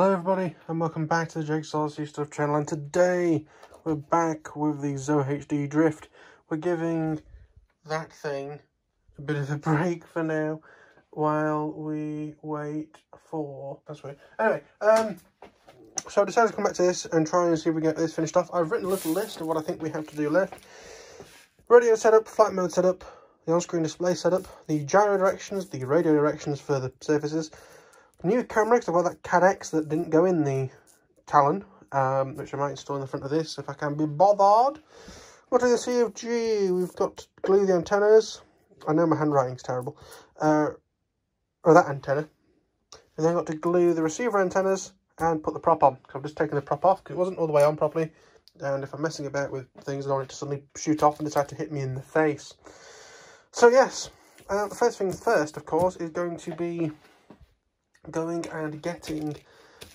Hello everybody and welcome back to the Jake's RC Stuff channel, and today we're back with the ZOHD Drift. We're giving that thing a bit of a break for now while we wait for... That's weird. Anyway, so I decided to come back to this and try and see if we get this finished off. I've written a little list of what I think we have to do left. Radio setup, flight mode setup, the on-screen display setup, the gyro directions, the radio directions for the surfaces, new camera, because I've got that CAD-X that didn't go in the Talon, which I might install in the front of this if I can be bothered. What do you see of G? We've got to glue the antennas. I know my handwriting's terrible. Or that antenna. And then I've got to glue the receiver antennas and put the prop on. I've just taken the prop off because it wasn't all the way on properly. And if I'm messing about with things, I don't want it to suddenly shoot off and decide to hit me in the face. So yes, the first thing first, of course, is going to be going and getting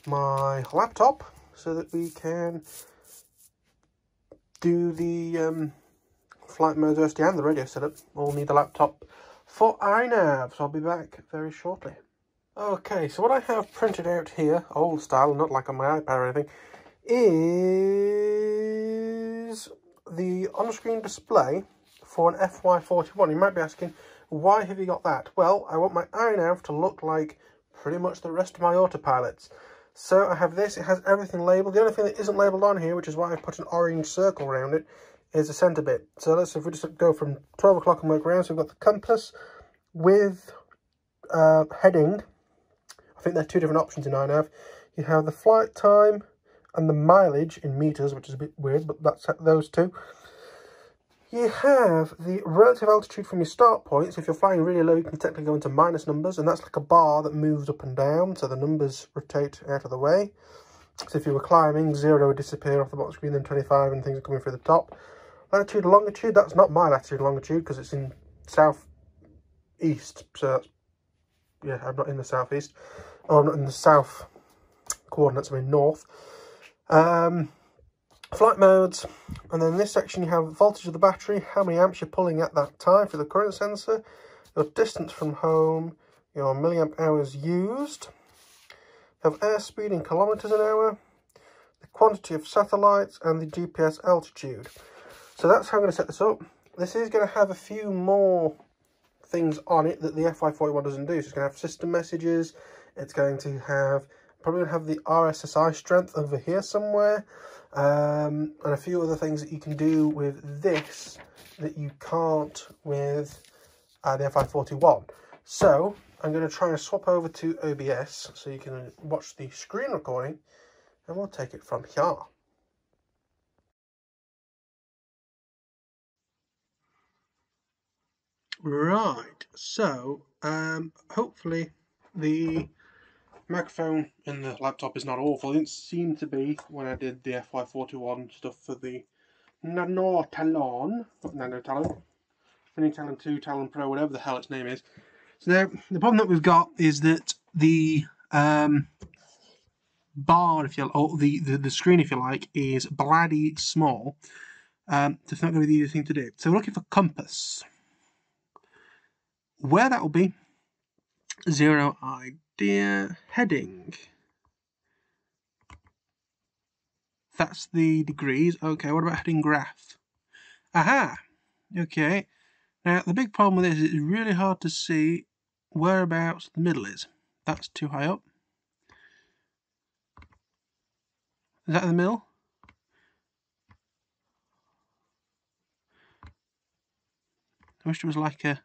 my laptop so that we can do the flight mode OSD and the radio setup. We'll need a laptop for iNav, so I'll be back very shortly. Okay, so what I have printed out here, old style, not like on my iPad or anything, is the on-screen display for an FY41. You might be asking, why have you got that? Well, I want my iNav to look like pretty much the rest of my autopilots. So I have this, it has everything labelled. The only thing that isn't labelled on here, which is why I've put an orange circle around it, is the centre bit. So let's, if we just go from 12 o'clock and work around, so we've got the compass with heading. I think there are two different options in iNav. You have the flight time and the mileage in metres, which is a bit weird, but that's those two. You have the relative altitude from your start point, so if you're flying really low, you can technically go into minus numbers, and that's like a bar that moves up and down, so the numbers rotate out of the way. So if you were climbing, 0 would disappear off the bottom screen, then 25, and things are coming through the top. Latitude, longitude, that's not my latitude and longitude, because it's in southeast, so that's, yeah, I'm not in the southeast, or I'm not in the south coordinates, I'm in north. Flight modes, and then in this section you have voltage of the battery, how many amps you're pulling at that time for the current sensor, your distance from home, your milliamp hours used, you have airspeed in kilometres an hour, the quantity of satellites, and the GPS altitude. So that's how I'm going to set this up. This is going to have a few more things on it that the FY41 doesn't do. So it's going to have system messages, it's going to have... probably going to have the RSSI strength over here somewhere, and a few other things that you can do with this that you can't with the FY41. So I'm going to try and swap over to OBS so you can watch the screen recording, and we'll take it from here. Right, so hopefully the microphone in the laptop is not awful. It didn't seem to be when I did the FY41 stuff for the Nano Talon, not Nano Talon, Finny Talon 2, Talon Pro, whatever the hell its name is. So now, the problem that we've got is that the bar, if you like, or the screen, if you like, is bloody small. So it's not going to be the easiest thing to do. So we're looking for compass. Where that will be, zero idea. Heading, that's the degrees. Okay, what about heading graph? Aha, okay. Now the big problem with this is it's really hard to see whereabouts the middle is. That's too high up. Is that in the middle? I wish it was like a...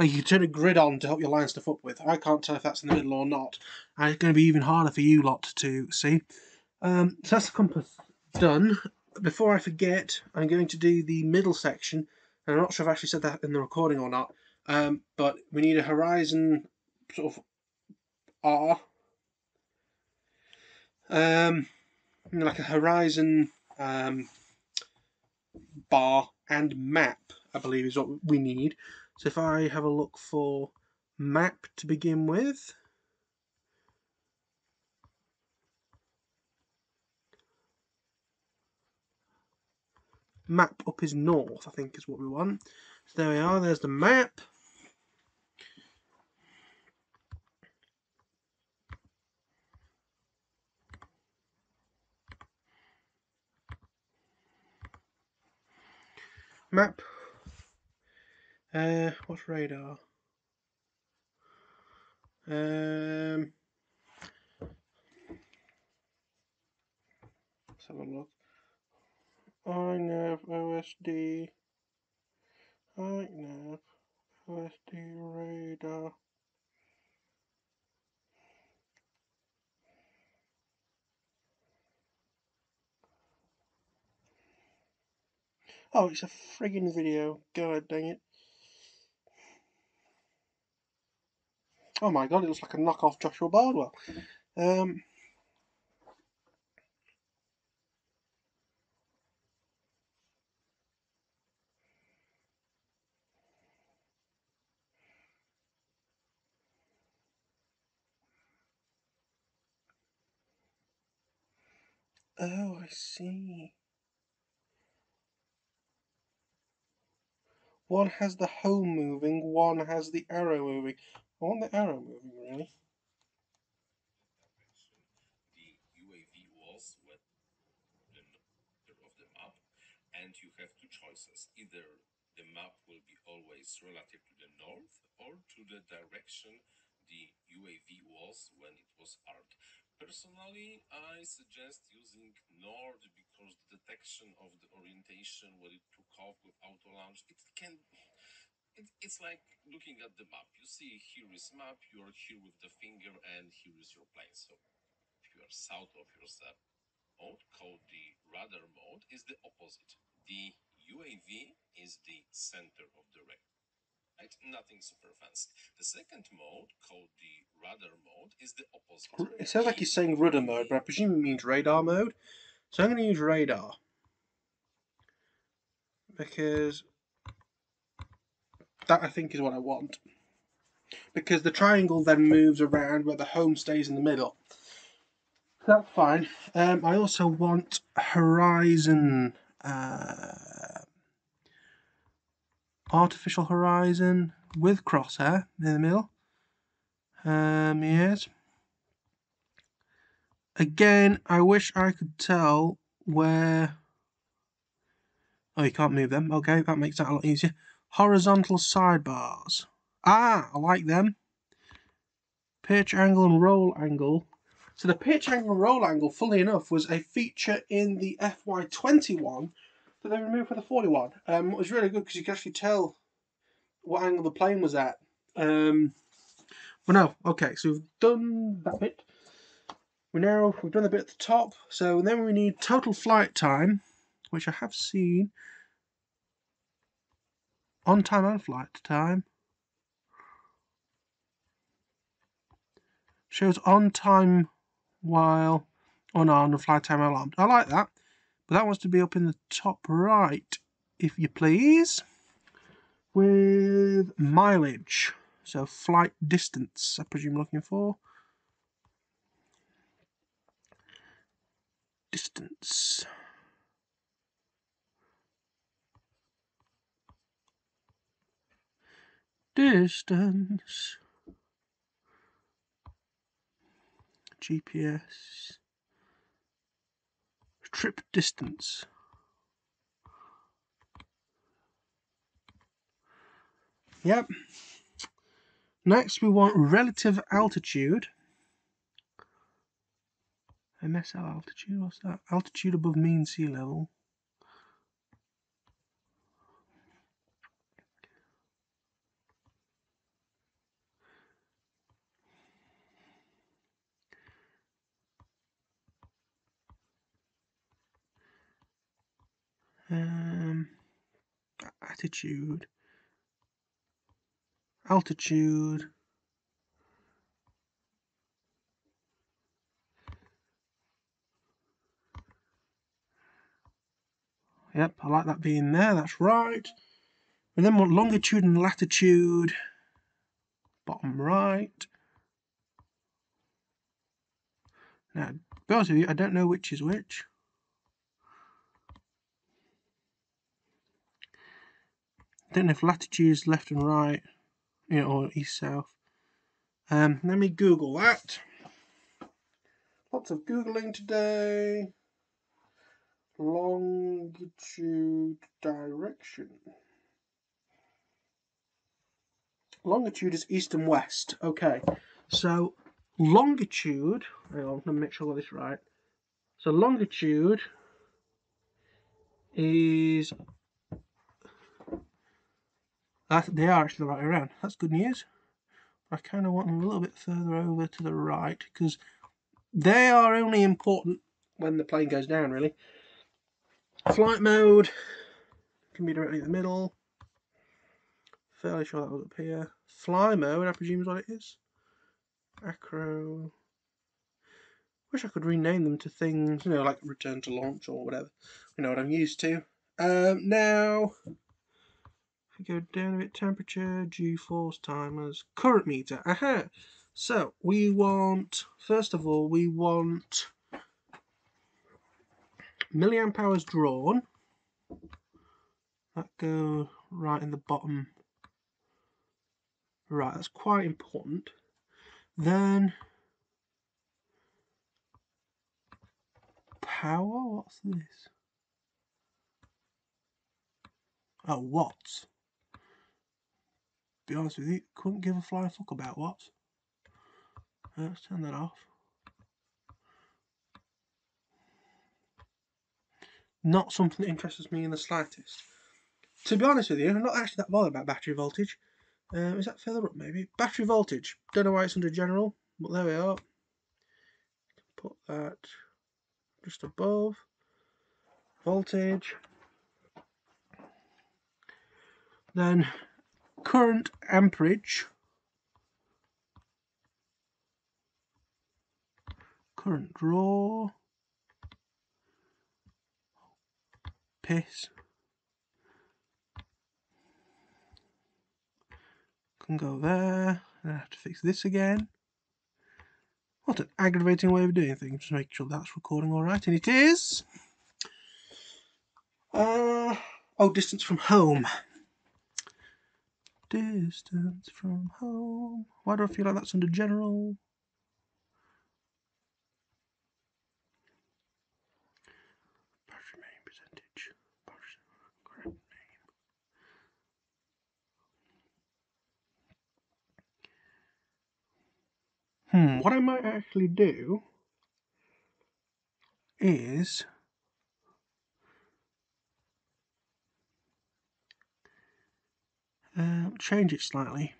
like you can turn a grid on to help you line stuff up with. I can't tell if that's in the middle or not. And it's going to be even harder for you lot to see. So that's the compass done. Before I forget, I'm going to do the middle section. And I'm not sure if I actually said that in the recording or not. But we need a horizon sort of R. Like a horizon bar and map, I believe, is what we need. So if I have a look for map to begin with, map up is north, I think is what we want. So there we are, there's the map. map. What's radar? Let's have a look. iNav OSD. iNav OSD radar. Oh, it's a friggin' video. God dang it. Oh my god, it looks like a knockoff Joshua Bardwell. Oh, I see. One has the home moving, one has the arrow moving. I want the arrow moving, really. The UAV was with the of the map, and you have two choices. Either the map will be always relative to the north or to the direction the UAV was when it was armed. Personally, I suggest using Nord because the detection of the orientation when it took off with auto launch, it's like looking at the map. You see, here is map, you are here with the finger, and here is your plane. So if you are south of your sub mode, called the radar mode, is the opposite. The UAV is the center of the ray. Right? Nothing super fancy. The second mode, called the radar mode, is the opposite. It sounds like he's saying rudder mode, but I presume it means radar mode. So I'm going to use radar. Because that, I think, is what I want. Because the triangle then moves around where the home stays in the middle. That's fine. I also want horizon... artificial horizon with crosshair in the middle. Yes. Again, I wish I could tell where... Oh, you can't move them. Okay, that makes that a lot easier. Horizontal sidebars. Ah, I like them. Pitch angle and roll angle. So the pitch angle and roll angle, funnily enough, was a feature in the FY41 that they removed for the 41. It was really good because you could actually tell what angle the plane was at. But no, okay, so we've done that bit. We've done the bit at the top. So then we need total flight time, which I have seen. On time and flight time. Shows on time while unarmed and flight time alarmed. I like that. But that wants to be up in the top right, if you please, with mileage. So flight distance, I presume, looking for. Distance. Distance. GPS. Trip distance. Yep. Next we want relative altitude. MSL altitude, what's that? Altitude above mean sea level. Attitude, altitude, yep, I like that being there, that's right. And then what, longitude and latitude, bottom right. Now, to be honest with you, I don't know which is which. I don't know if latitude is left and right, you know, or east south. Let me Google that. Lots of Googling today. longitude direction. Longitude is east and west. Okay, so longitude, hang on, let me make sure I got this right. So longitude is, they are actually the right way around. That's good news. I kind of want them a little bit further over to the right because they are only important when the plane goes down, really. Flight mode can be directly in the middle. Fairly sure that was up here. Fly mode, I presume, is what it is. Acro. Wish I could rename them to things, you know, like return to launch or whatever. You know what I'm used to. Now, if we go down a bit, temperature, G-force, timers, current meter. Aha! So, we want, first of all, we want milliamp hours drawn. That go right in the bottom. Right, that's quite important. Then, power, what's this? Oh, watts. Be honest with you, couldn't give a flying fuck about watts. Let's turn that off. Not something that interests me in the slightest. To be honest with you, I'm not actually that bothered about battery voltage. Is that further up maybe? Battery voltage. Don't know why it's under general, but there we are. Put that just above. Voltage. Then current amperage. Current draw. Piss. Can go there. I have to fix this again. What an aggravating way of doing things. Just make sure that's recording alright, and it is. Oh, distance from home. Distance from home. Why do I feel like that's under general? What I might actually do is change it slightly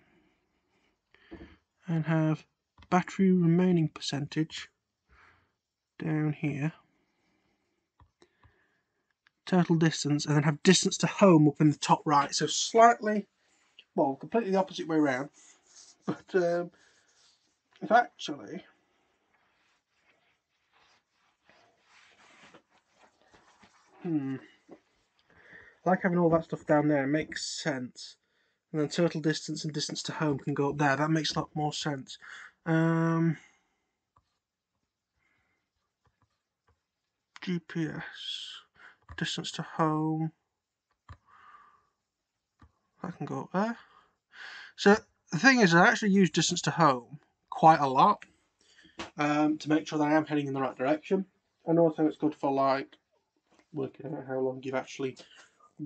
and have battery remaining percentage down here, total distance, and then have distance to home up in the top right. So slightly, well, completely the opposite way around, but if actually like having all that stuff down there makes sense, and then total distance and distance to home can go up there. That makes a lot more sense. GPS distance to home, that can go up there. So the thing is, I actually use distance to home quite a lot to make sure that I am heading in the right direction, and also it's good for like working out how long you've actually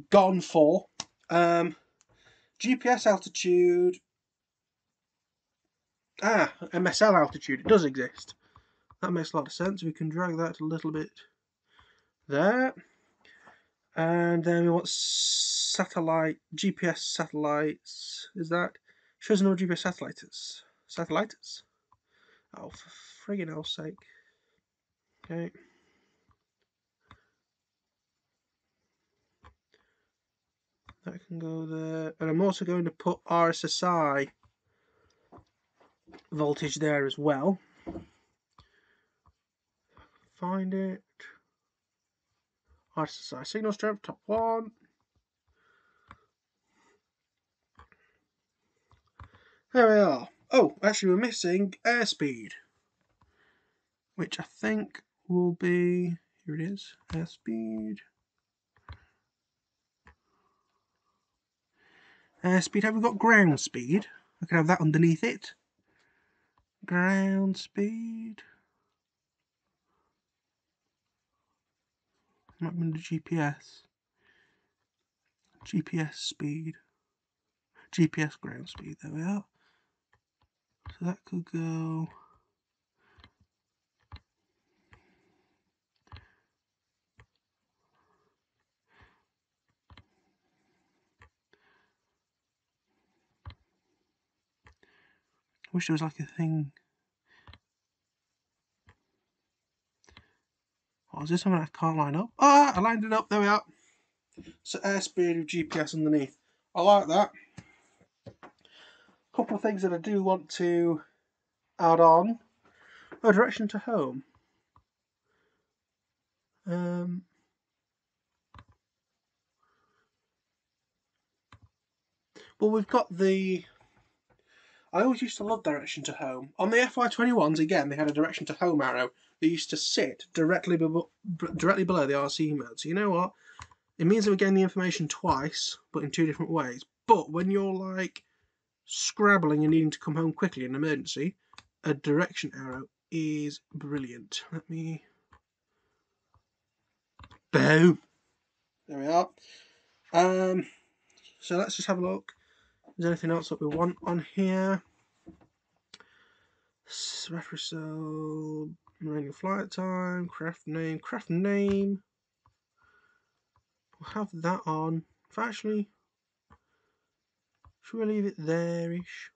gone for. GPS altitude, MSL altitude, it does exist. That makes a lot of sense. We can drag that a little bit there, and then we want satellite, GPS satellites. Is that, shows no GPS satellites. Satellites? Oh, for friggin' hell's sake. Okay. That can go there. And I'm also going to put RSSI voltage there as well. Find it. RSSI signal strength, top one. There we are. Oh, actually, we're missing airspeed, which I think will be, here it is, airspeed. Airspeed, have we got ground speed? I can have that underneath it. Ground speed. might be under GPS. GPS speed. GPS ground speed, there we are. So that could go... I wish there was like a thing. Oh, is this something I can't line up? Ah, I lined it up, there we are. So airspeed with GPS underneath. I like that. A couple of things that I do want to add on. Oh, direction to home. Well, we've got the... I always used to love direction to home. On the FY41s, again, they had a direction to home arrow. They used to sit directly below the RC mode. So you know what? It means that we're getting the information twice, but in two different ways. But when you're, like, scrabbling and needing to come home quickly in an emergency, a direction arrow is brilliant. Let me... Boom! There we are. So let's just have a look. Is there anything else that we want on here? Reference manual flight time, craft name. We'll have that on. If actually, should we leave it there-ish?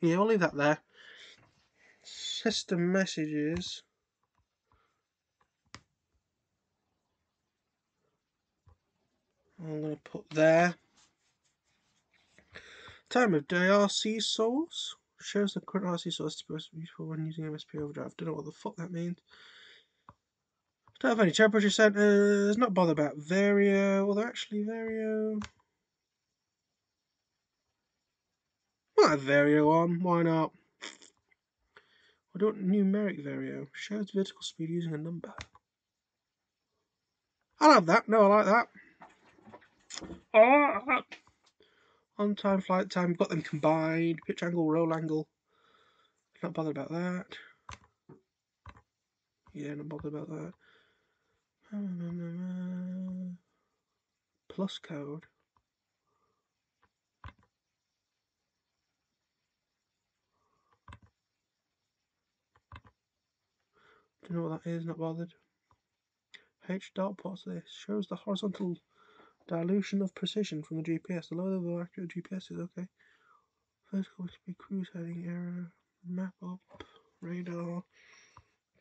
Yeah, we'll leave that there. System messages. I'm going to put there. Time of day RC source. Shows the current RC source to be useful when using MSP overdrive. Don't know what the fuck that means. Don't have any temperature sensors. Not bothered about Vario. Although actually Vario... Might have Vario on. Why not? I don't numeric Vario. Shows vertical speed using a number. I'll have that. No, I like that. On time, flight time, we've got them combined. Pitch angle, roll angle. Not bothered about that. Yeah, not bothered about that. Plus code. Don't know what that is, not bothered. H dot, what's this? Shows the horizontal dilution of precision from the GPS. The lower level accurate GPS is okay. First call speed, cruise heading error, map up, radar,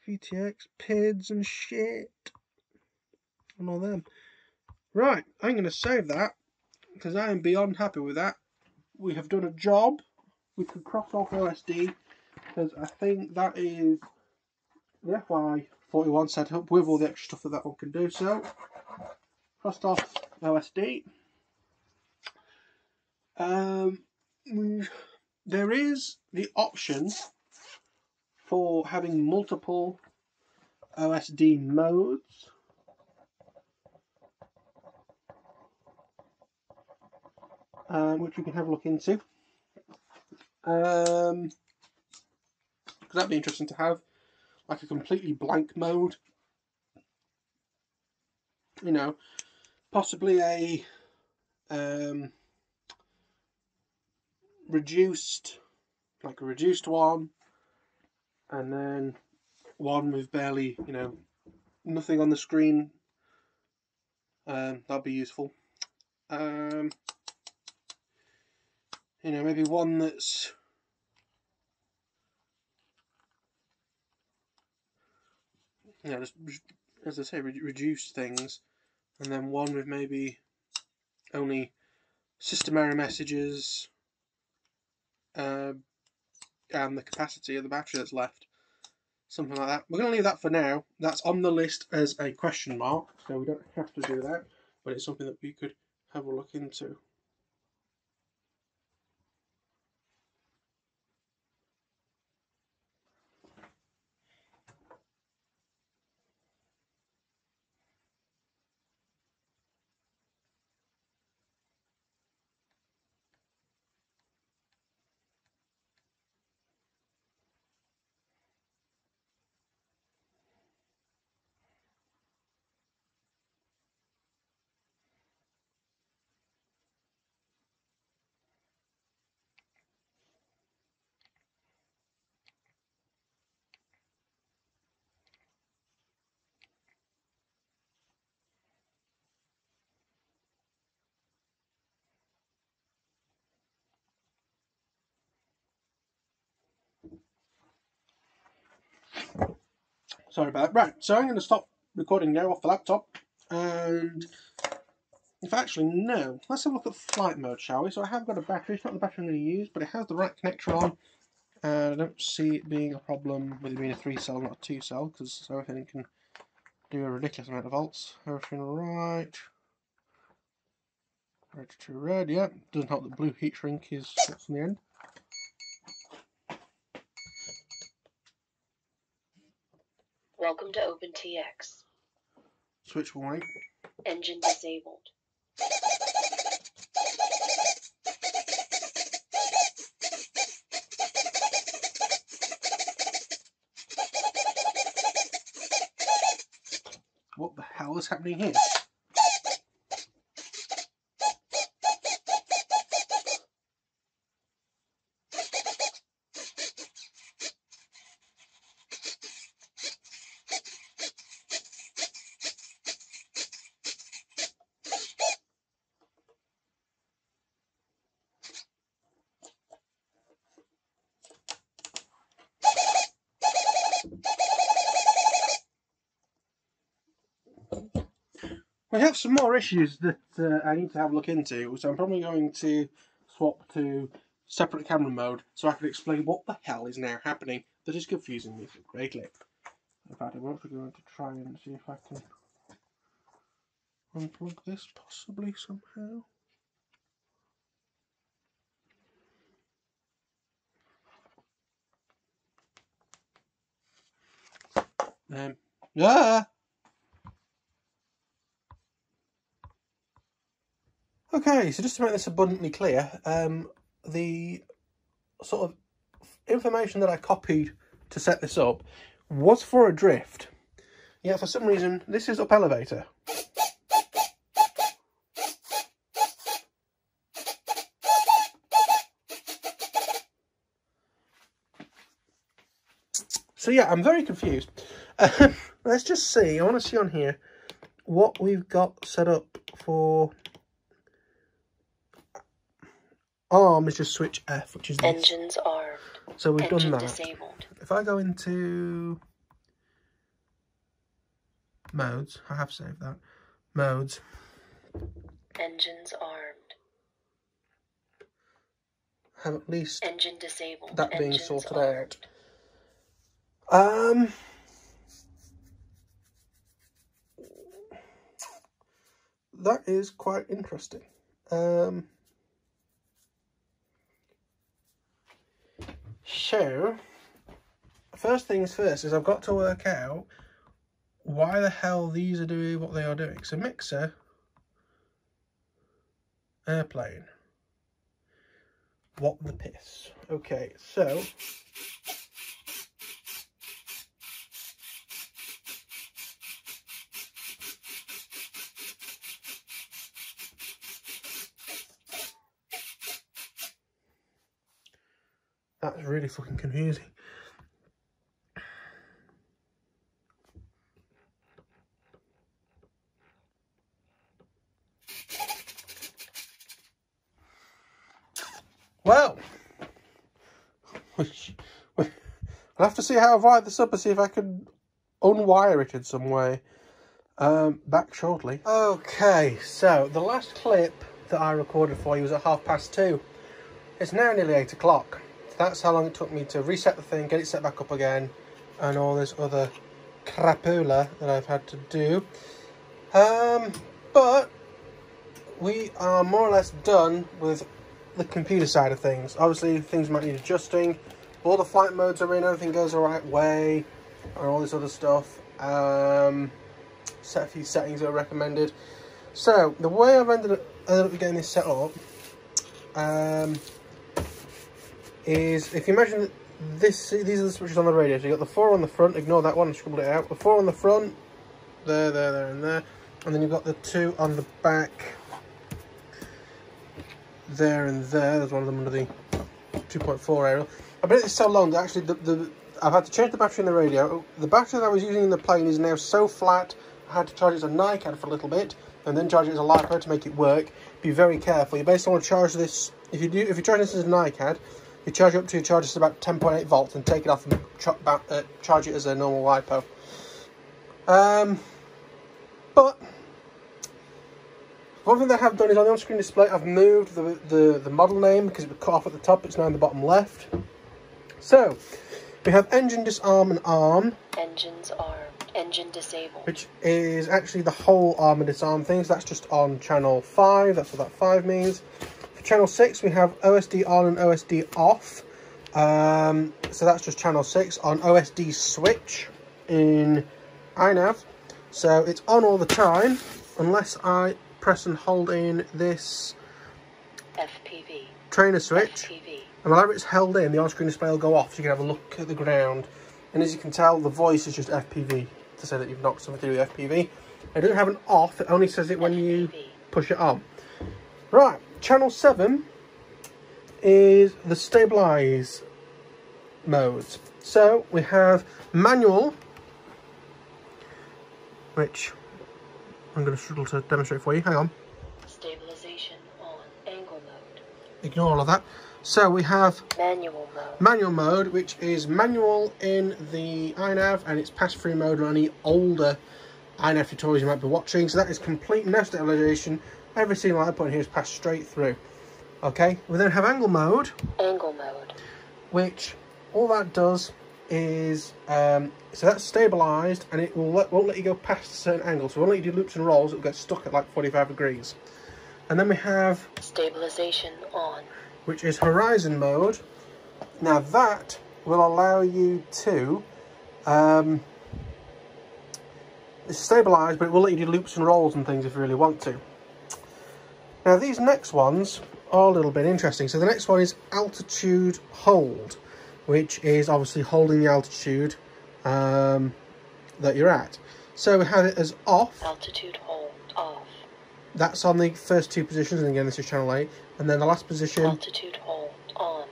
VTX, PIDs and shit. And all them. Right, I'm going to save that because I am beyond happy with that. We have done a job. We could cross off OSD because I think that is the FY41 setup with all the extra stuff that one can do. So, crossed off OSD. There is the option for having multiple OSD modes. Which we can have a look into. That'd be interesting to have. Like a completely blank mode. You know. Possibly a reduced one, and then one with barely, you know, nothing on the screen. That'd be useful. You know, maybe one that's just as I say, reduce things. And then one with maybe only system error messages and the capacity of the battery that's left. Something like that. We're going to leave that for now. That's on the list as a question mark. So we don't have to do that. But it's something that we could have a look into. Sorry about that. Right, so I'm going to stop recording now off the laptop, and if actually no, let's have a look at flight mode, shall we? So I have got a battery. It's not the battery I'm going to use, but it has the right connection on, and I don't see it being a problem with it being a 3-cell, not a 2-cell, because everything can do a ridiculous amount of volts. Everything right. Red to red, yeah. Doesn't help that blue heat shrink is what's on the end. Welcome to OpenTX. Switch white. Engine disabled. What the hell is happening here? We have some more issues that I need to have a look into, so I'm probably going to swap to separate camera mode so I can explain what the hell is now happening that is confusing me greatly. In fact, I'm also going to try and see if I can unplug this possibly somehow. Yeah! Okay, so just to make this abundantly clear, the sort of information that I copied to set this up was for a drift. Yeah, for some reason, this is up elevator. So yeah, I'm very confused. Let's just see, I want to see on here what we've got set up for... Arm is just switch F, which is this. Engines arm. So we've Engine done that. Disabled. If I go into modes, I have saved that. Modes. Engines armed. Have at least engine disabled. That Engines being sorted armed. Out. That is quite interesting. So, first things first is I've got to work out why the hell these are doing what they are doing. So mixer, airplane, what the piss. Okay, so, that's really fucking confusing. Well, we'll have to see how I wire this up and see if I can unwire it in some way. Back shortly. Okay, so the last clip that I recorded for you was at 2:30. It's now nearly 8 o'clock. That's how long it took me to reset the thing, get it set back up again, and all this other crapula that I've had to do. But we are more or less done with the computer side of things. Obviously, things might need adjusting. All the flight modes are in, everything goes the right way, and all this other stuff. Set a few settings that are recommended. So, the way I've ended up getting this set up... is if you imagine that these are the switches on the radio. So you've got the 4 on the front, ignore that one, I scribbled it out. The 4 on the front, there, and there. And then you've got the 2 on the back, there and there. There's one of them under the 2.4 aerial. I've been at this so long that actually I've had to change the battery in the radio. The battery that I was using in the plane is now so flat, I had to charge it as a NiCad for a little bit, and then charge it as a LiPo to make it work. Be very careful. You basically want to charge this, if you charge this as a NiCad, You charge it up to your charge is about 10.8 volts and take it off and charge it as a normal LiPo. But one thing that I have done is on the on-screen display, I've moved the model name because it was cut off at the top. It's now in the bottom left. So we have engine disarm and arm. Engines arm, engine disable. Which is actually the whole arm and disarm things. That's just on channel 5. That's what that 5 means. For channel 6, we have OSD on and OSD off. So that's just channel 6 on OSD switch in iNav. So it's on all the time unless I press and hold in this FPV trainer switch. FPV. And whenever it's held in, the on-screen display will go off, so you can have a look at the ground. And as you can tell, the voice is just FPV to say that you've knocked something through with FPV. It doesn't have an off, it only says it when you push it on. Right, channel 7 is the stabilize modes. So we have manual, which I'm going to struggle to demonstrate for you. Hang on. Stabilization on angle mode. Ignore all of that. So we have manual mode. Manual mode, which is manual in the iNav, and it's pass-through mode on any older iNav tutorials you might be watching. So that is complete nav stabilization. Every single line point here is passed straight through. Okay. We then have angle mode. Angle mode. Which all that does is so that's stabilized, and it won't let you go past a certain angle. So it won't let you do loops and rolls. It'll get stuck at like 45 degrees. And then we have stabilization on, which is horizon mode. Now that will allow you to stabilise, but it will let you do loops and rolls and things if you really want to. Now these next ones are a little bit interesting. So the next one is altitude hold, which is obviously holding the altitude that you're at. So we have it as off. Altitude hold off. That's on the first two positions, and again this is channel 8. And then the last position, altitude hold on.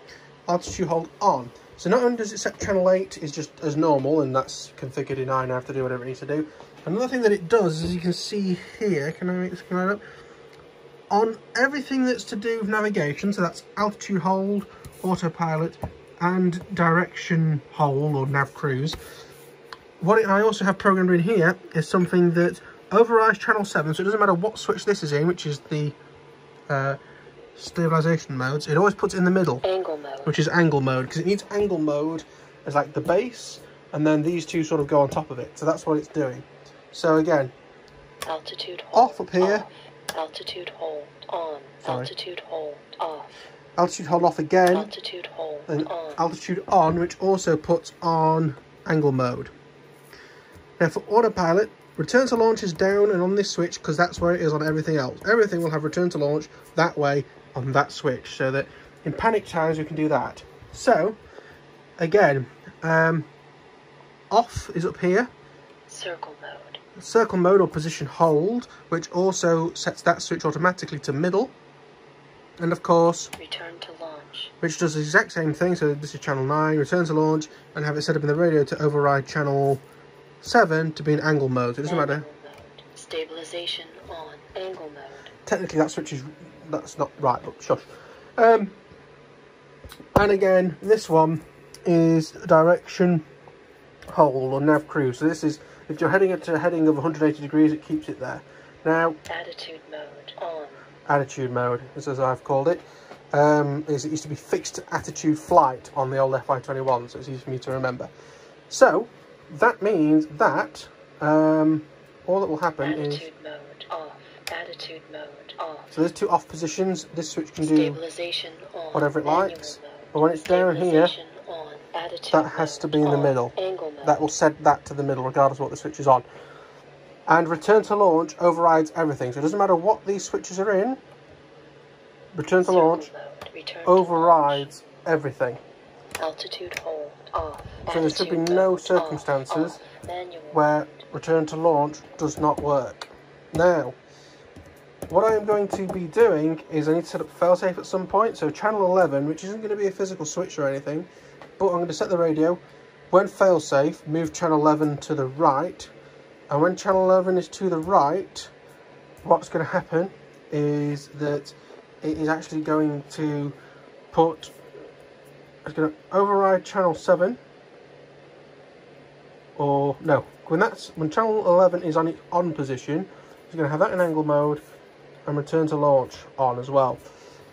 Altitude hold on. So not only does it set channel 8 is just as normal, and that's configured in iNav to do whatever it needs to do. Another thing that it does, as you can see here, can I make this come right up? On everything that's to do with navigation, so that's altitude hold, autopilot, and direction hold or nav cruise. What I also have programmed in here is something that overrides channel 7, so it doesn't matter what switch this is in, which is the stabilization modes. It always puts it in the middle, angle mode, which is angle mode, because it needs angle mode as like the base, and then these two sort of go on top of it. So that's what it's doing. So again, altitude hold off up here, off. Altitude hold on. Sorry. Altitude hold off, altitude hold off again, altitude hold and on, altitude on, which also puts on angle mode. Now for autopilot, return to launch is down and on this switch, because that's where it is on everything else. Everything will have return to launch that way on that switch, so that in panic times we can do that. So, again, off is up here. Circle mode. Circle mode or position hold, which also sets that switch automatically to middle. And of course, return to launch, which does the exact same thing. So this is channel 9, return to launch, and have it set up in the radio to override channel 7 to be in angle mode. It doesn't matter. Stabilization on angle mode. Technically that switch is, that's not right, but shush. And again, this one is direction hold or nav cruise. So this is if you're heading at a heading of 180 degrees, it keeps it there. Now attitude mode on. Attitude mode is as I've called it. Is it used to be fixed attitude flight on the old FY41, so it's easy for me to remember. So that means that all that will happen is attitude mode off, attitude mode off. So there's two off positions. This switch can do whatever it likes, but when it's down here, that has to be in the middle. That will set that to the middle, regardless of what the switch is on. And return to launch overrides everything, so it doesn't matter what these switches are in. Return to launch overrides everything. Altitude hold off. So there should be no circumstances where return to launch does not work. Now, what I am going to be doing is I need to set up failsafe at some point. So channel 11, which isn't going to be a physical switch or anything, but I'm going to set the radio. When failsafe, move channel 11 to the right. And when channel 11 is to the right, what's going to happen is that it is actually going to put it's going to override channel 7. Or no, when channel 11 is on its on position, it's going to have that in angle mode and return to launch on as well.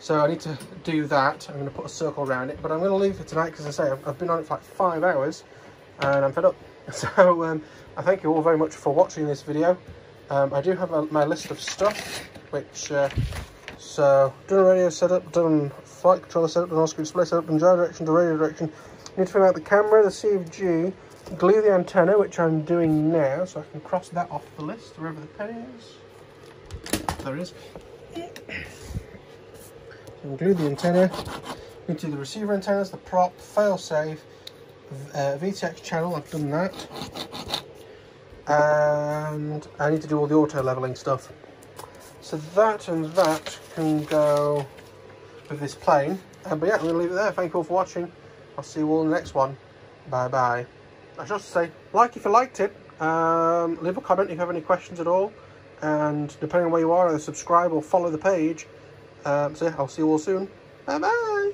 So I need to do that. I'm going to put a circle around it, but I'm going to leave for tonight because, as I say, I've been on it for like 5 hours and I'm fed up. So I thank you all very much for watching this video. I do have my list of stuff, which so done a radio setup, done flight controller setup, done on-screen display setup, done gyro direction, done radio direction. I need to fill out the camera, the CFG, glue the antenna, which I'm doing now, so I can cross that off the list wherever the pen is. There it is. And glue the antenna into the receiver antennas, the prop, failsafe, VTX channel. I've done that, and I need to do all the auto leveling stuff. So that and that can go with this plane. But yeah, I'm going to leave it there. Thank you all for watching. I'll see you all in the next one. Bye bye. I should say, like if you liked it, leave a comment if you have any questions at all, and depending on where you are, either subscribe or follow the page. So yeah, I'll see you all soon. Bye bye.